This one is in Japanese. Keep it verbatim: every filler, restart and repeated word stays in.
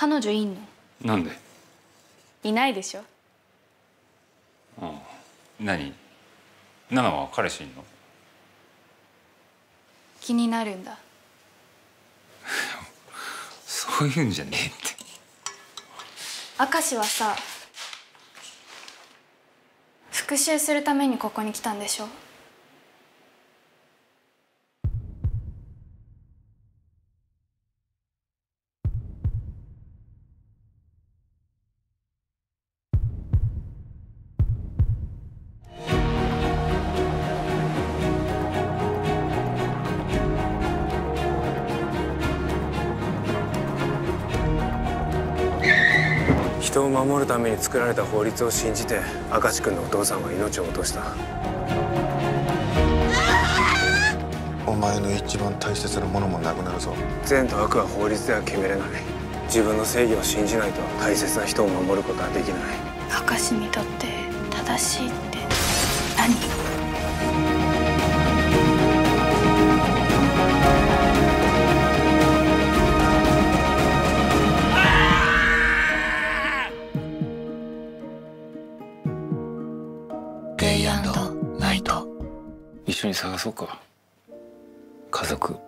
彼女いんの？なんで？いないでしょ。ああ、何？ナナは彼氏いんの？気になるんだ。そういうんじゃねえって。明石はさ、復讐するためにここに来たんでしょ？人を守るために作られた法律を信じて、明石君のお父さんは命を落とした。お前の一番大切なものもなくなるぞ。善と悪は法律では決めれない。自分の正義を信じないと大切な人を守ることはできない。明石にとって正しいって何？一緒に探そうか、家族。